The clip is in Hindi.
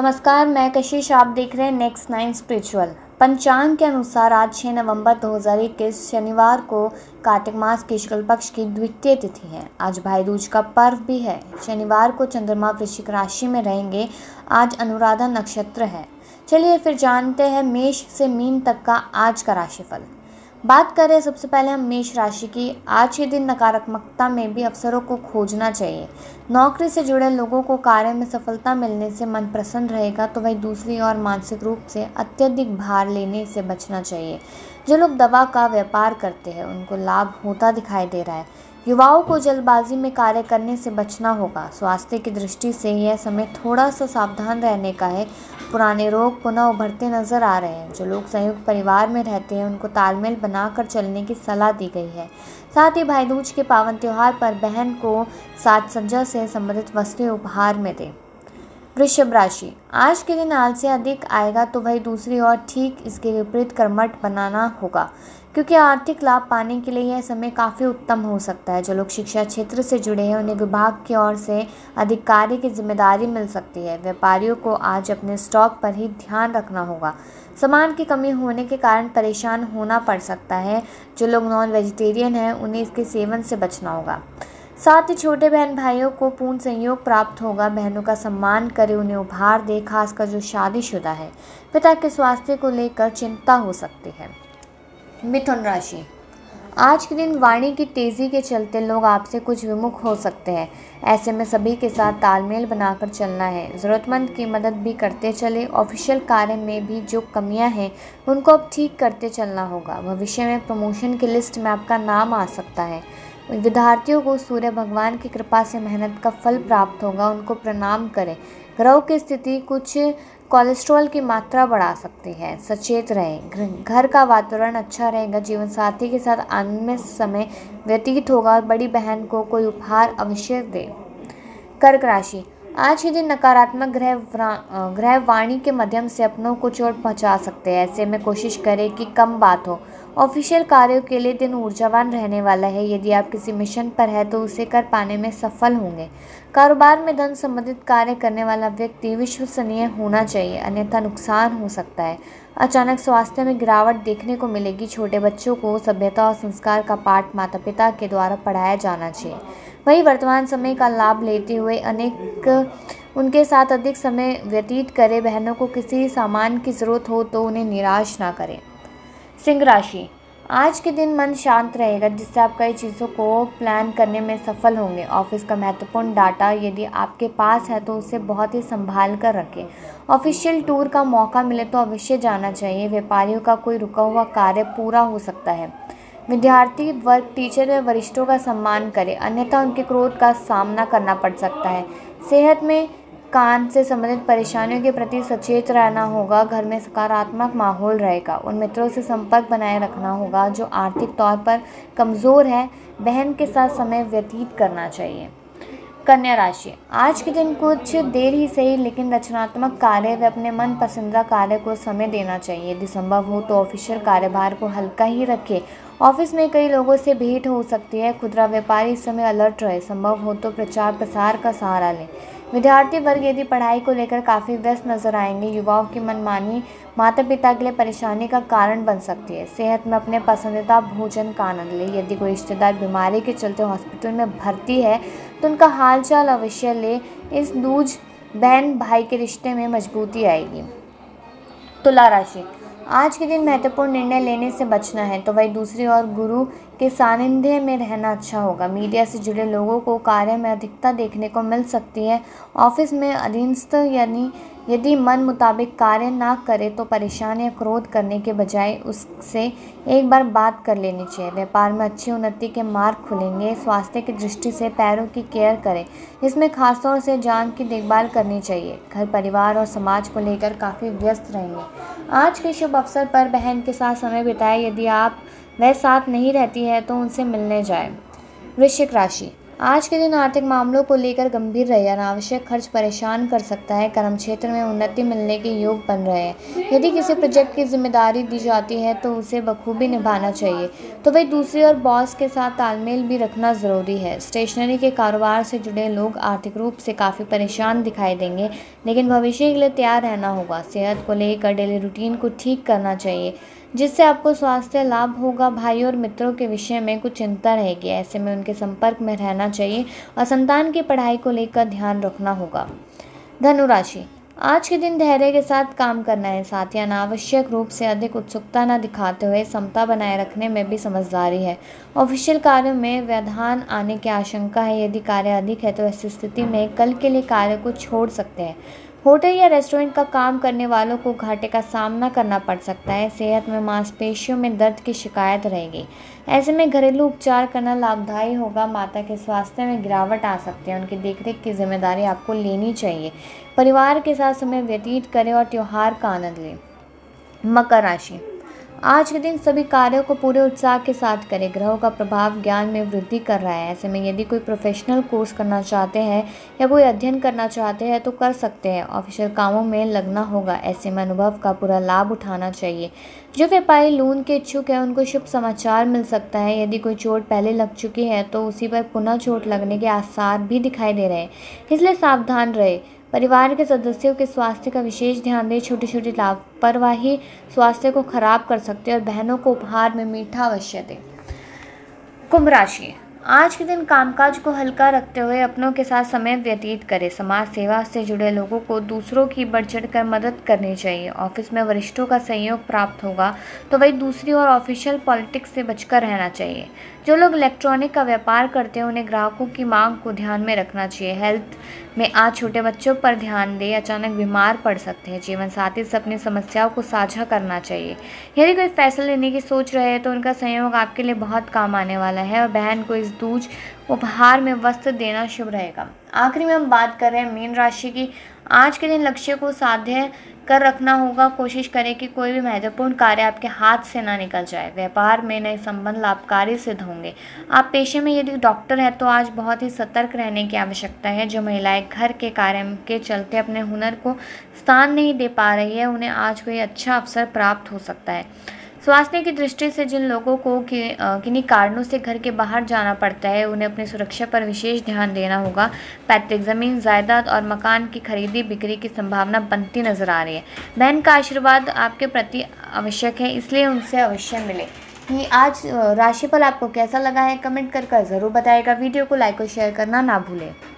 नमस्कार, मैं कशिश, आप देख रहे हैं नेक्स्ट 9 स्पिरिचुअल। पंचांग के अनुसार आज 6 नवंबर 2021 शनिवार को कार्तिक मास के शुक्ल पक्ष की द्वितीय तिथि है। आज भाई दूज का पर्व भी है। शनिवार को चंद्रमा वृश्चिक राशि में रहेंगे। आज अनुराधा नक्षत्र है। चलिए फिर जानते हैं मेष से मीन तक का आज का राशिफल। बात करें सबसे पहले हम मेष राशि की। आज के दिन नकारात्मकता में भी अवसरों को खोजना चाहिए। नौकरी से जुड़े लोगों को कार्य में सफलता मिलने से मन प्रसन्न रहेगा, तो वही दूसरी ओर मानसिक रूप से अत्यधिक भार लेने से बचना चाहिए। जो लोग दवा का व्यापार करते हैं उनको लाभ होता दिखाई दे रहा है। युवाओं को जल्दबाजी में कार्य करने से बचना होगा। स्वास्थ्य की दृष्टि से यह समय थोड़ा सा सावधान रहने का है। पुराने रोग पुनः उभरते नजर आ रहे हैं। जो लोग संयुक्त परिवार में रहते हैं उनको तालमेल बनाकर चलने की सलाह दी गई है। साथ ही भाई दूज के पावन त्यौहार पर बहन को साज सज्जा से संबंधित वस्तुएं उपहार में दें। वृषभ राशि, आज के दिन आलस से अधिक आएगा, तो वही दूसरी ओर ठीक इसके विपरीत कर्मठ बनाना होगा, क्योंकि आर्थिक लाभ पाने के लिए यह समय काफ़ी उत्तम हो सकता है। जो लोग शिक्षा क्षेत्र से जुड़े हैं उन्हें विभाग की ओर से अधिक कार्य की जिम्मेदारी मिल सकती है। व्यापारियों को आज अपने स्टॉक पर ही ध्यान रखना होगा। सामान की कमी होने के कारण परेशान होना पड़ सकता है। जो लोग नॉन वेजिटेरियन हैं उन्हें इसके सेवन से बचना होगा। साथ ही छोटे बहन भाइयों को पूर्ण सहयोग प्राप्त होगा। बहनों का सम्मान करें, उन्हें उपहार दें, खासकर जो शादीशुदा है। पिता के स्वास्थ्य को लेकर चिंता हो सकती है। मिथुन राशि, आज के दिन वाणी की तेज़ी के चलते लोग आपसे कुछ विमुख हो सकते हैं। ऐसे में सभी के साथ तालमेल बनाकर चलना है। ज़रूरतमंद की मदद भी करते चले। ऑफिशियल कार्य में भी जो कमियां हैं उनको अब ठीक करते चलना होगा। भविष्य में प्रमोशन की लिस्ट में आपका नाम आ सकता है। विद्यार्थियों को सूर्य भगवान की कृपा से मेहनत का फल प्राप्त होगा, उनको प्रणाम करें। ग्रहों की स्थिति कुछ कोलेस्ट्रॉल की मात्रा बढ़ा सकती है, सचेत रहें। घर का वातावरण अच्छा रहेगा। जीवन साथी के साथ आनंदमय समय व्यतीत होगा और बड़ी बहन को कोई उपहार अवश्य दें। कर्क राशि, आज के दिन नकारात्मक ग्रह वाणी के माध्यम से अपनों को चोट पहुंचा सकते हैं। ऐसे में कोशिश करें कि कम बात हो। ऑफिशियल कार्यों के लिए दिन ऊर्जावान रहने वाला है। यदि आप किसी मिशन पर है तो उसे कर पाने में सफल होंगे। कारोबार में धन संबंधित कार्य करने वाला व्यक्ति विश्वसनीय होना चाहिए, अन्यथा नुकसान हो सकता है। अचानक स्वास्थ्य में गिरावट देखने को मिलेगी। छोटे बच्चों को सभ्यता और संस्कार का पाठ माता पिता के द्वारा पढ़ाया जाना चाहिए। वही वर्तमान समय का लाभ लेते हुए उनके साथ अधिक समय व्यतीत करें। बहनों को किसी सामान की ज़रूरत हो तो उन्हें निराश ना करें। सिंह राशि, आज के दिन मन शांत रहेगा, जिससे आप कई चीज़ों को प्लान करने में सफल होंगे। ऑफिस का महत्वपूर्ण डाटा यदि आपके पास है तो उसे बहुत ही संभाल कर रखें। ऑफिशियल टूर का मौका मिले तो अवश्य जाना चाहिए। व्यापारियों का कोई रुका हुआ कार्य पूरा हो सकता है। विद्यार्थी वर्ग टीचर या वरिष्ठों का सम्मान करें, अन्यथा उनके क्रोध का सामना करना पड़ सकता है। सेहत में कान से संबंधित परेशानियों के प्रति सचेत रहना होगा। घर में सकारात्मक माहौल रहेगा। उन मित्रों से संपर्क बनाए रखना होगा जो आर्थिक तौर पर कमज़ोर है। बहन के साथ समय व्यतीत करना चाहिए। कन्या राशि, आज के दिन कुछ देर ही सही लेकिन रचनात्मक कार्य व अपने मन पसंदीदा कार्य को समय देना चाहिए। यदि संभव हो तो ऑफिशियल कार्यभार को हल्का ही रखें। ऑफिस में कई लोगों से भेंट हो सकती है। खुदरा व्यापारी इस समय अलर्ट रहे। संभव हो तो प्रचार प्रसार का सहारा लें। विद्यार्थी वर्ग यदि पढ़ाई को लेकर काफ़ी व्यस्त नजर आएंगे। युवाओं की मनमानी माता पिता के लिए परेशानी का कारण बन सकती है। सेहत में अपने पसंदीदा भोजन का आनंद लें। यदि कोई रिश्तेदार बीमारी के चलते हॉस्पिटल में भर्ती है तो उनका हालचाल अवश्य लें। इस दूज बहन भाई के रिश्ते में मजबूती आएगी। तुला राशि, आज के दिन महत्वपूर्ण निर्णय लेने से बचना है, तो वही दूसरी ओर गुरु के सानिध्य में रहना अच्छा होगा। मीडिया से जुड़े लोगों को कार्य में अधिकता देखने को मिल सकती है। ऑफिस में अधीनस्थ यानी यदि मन मुताबिक कार्य ना करे तो परेशान या क्रोध करने के बजाय उससे एक बार बात कर लेनी चाहिए। व्यापार में अच्छी उन्नति के मार्ग खुलेंगे। स्वास्थ्य की दृष्टि से पैरों की केयर करें, इसमें खासतौर से जान की देखभाल करनी चाहिए। घर परिवार और समाज को लेकर काफ़ी व्यस्त रहेंगे। आज के शुभ अवसर पर बहन के साथ समय बिताएं। यदि आप वह साथ नहीं रहती है तो उनसे मिलने जाएं। वृश्चिक राशि, आज के दिन आर्थिक मामलों को लेकर गंभीर रहें। अनावश्यक खर्च परेशान कर सकता है। कर्म क्षेत्र में उन्नति मिलने के योग बन रहे हैं। यदि किसी प्रोजेक्ट की जिम्मेदारी दी जाती है तो उसे बखूबी निभाना चाहिए, तो वही दूसरी और बॉस के साथ तालमेल भी रखना ज़रूरी है। स्टेशनरी के कारोबार से जुड़े लोग आर्थिक रूप से काफ़ी परेशान दिखाई देंगे, लेकिन भविष्य के लिए तैयार रहना होगा। सेहत को लेकर डेली रूटीन को ठीक करना चाहिए, जिससे आपको स्वास्थ्य लाभ होगा। भाई और मित्रों के विषय में कुछ चिंता रहेगी, ऐसे में उनके संपर्क में रहना चाहिए और संतान की पढ़ाई को लेकर ध्यान रखना होगा। धनु राशि, आज के दिन धैर्य के साथ काम करना है, साथ ही अनावश्यक रूप से अधिक उत्सुकता न दिखाते हुए समता बनाए रखने में भी समझदारी है। ऑफिशियल कार्यों में व्यवधान आने की आशंका है। यदि कार्य अधिक है तो ऐसी स्थिति में कल के लिए कार्य को छोड़ सकते हैं। होटल या रेस्टोरेंट का काम करने वालों को घाटे का सामना करना पड़ सकता है। सेहत में मांसपेशियों में दर्द की शिकायत रहेगी, ऐसे में घरेलू उपचार करना लाभदायी होगा। माता के स्वास्थ्य में गिरावट आ सकती है, उनकी देखरेख की जिम्मेदारी आपको लेनी चाहिए। परिवार के साथ समय व्यतीत करें और त्यौहार का आनंद लें। मकर राशि, आज के दिन सभी कार्यों को पूरे उत्साह के साथ करें। ग्रहों का प्रभाव ज्ञान में वृद्धि कर रहा है, ऐसे में यदि कोई प्रोफेशनल कोर्स करना चाहते हैं या कोई अध्ययन करना चाहते हैं तो कर सकते हैं। ऑफिशियल कामों में लगना होगा, ऐसे में अनुभव का पूरा लाभ उठाना चाहिए। जो व्यापारी लोन के इच्छुक है उनको शुभ समाचार मिल सकता है। यदि कोई चोट पहले लग चुकी है तो उसी पर पुनः चोट लगने के आसार भी दिखाई दे रहे हैं, इसलिए सावधान रहे। परिवार के सदस्यों के स्वास्थ्य का विशेष ध्यान दें। छोटी छोटी लापरवाही स्वास्थ्य को खराब कर सकती है और बहनों को उपहार में मीठा अवश्य दें। कुंभ राशि, आज के दिन कामकाज को हल्का रखते हुए अपनों के साथ समय व्यतीत करें। समाज सेवा से जुड़े लोगों को दूसरों की बढ़ चढ़ कर मदद करनी चाहिए। ऑफिस में वरिष्ठों का सहयोग प्राप्त होगा, तो वही दूसरी और ऑफिशियल पॉलिटिक्स से बचकर रहना चाहिए। जो लोग इलेक्ट्रॉनिक का व्यापार करते हैं उन्हें ग्राहकों की मांग को ध्यान में रखना चाहिए। हेल्थ में आज छोटे बच्चों पर ध्यान दें, अचानक बीमार पड़ सकते हैं। जीवन साथी से अपनी समस्याओं को साझा करना चाहिए। यदि कोई फैसला लेने की सोच रहे हैं तो उनका सहयोग आपके लिए बहुत काम आने वाला है और बहन को इस दूज उपहार में वस्त्र देना शुभ रहेगा। आखिरी में हम बात कर रहे हैं मीन राशि की। आज के दिन लक्ष्य को साध्य कर रखना होगा। कोशिश करें कि कोई भी महत्वपूर्ण कार्य आपके हाथ से ना निकल जाए। व्यापार में नए संबंध लाभकारी सिद्ध होंगे। आप पेशे में यदि डॉक्टर हैं तो आज बहुत ही सतर्क रहने की आवश्यकता है। जो महिलाएं घर के कार्य के चलते अपने हुनर को स्थान नहीं दे पा रही है उन्हें आज कोई अच्छा अवसर प्राप्त हो सकता है। स्वास्थ्य की दृष्टि से जिन लोगों को किन्हीं कारणों से घर के बाहर जाना पड़ता है उन्हें अपनी सुरक्षा पर विशेष ध्यान देना होगा। पैतृक ज़मीन जायदाद और मकान की खरीदी बिक्री की संभावना बनती नजर आ रही है। बहन का आशीर्वाद आपके प्रति आवश्यक है, इसलिए उनसे अवश्य मिले। ये आज राशिफल आपको कैसा लगा है कमेंट कर ज़रूर बताइएगा। वीडियो को लाइक और शेयर करना ना भूलें।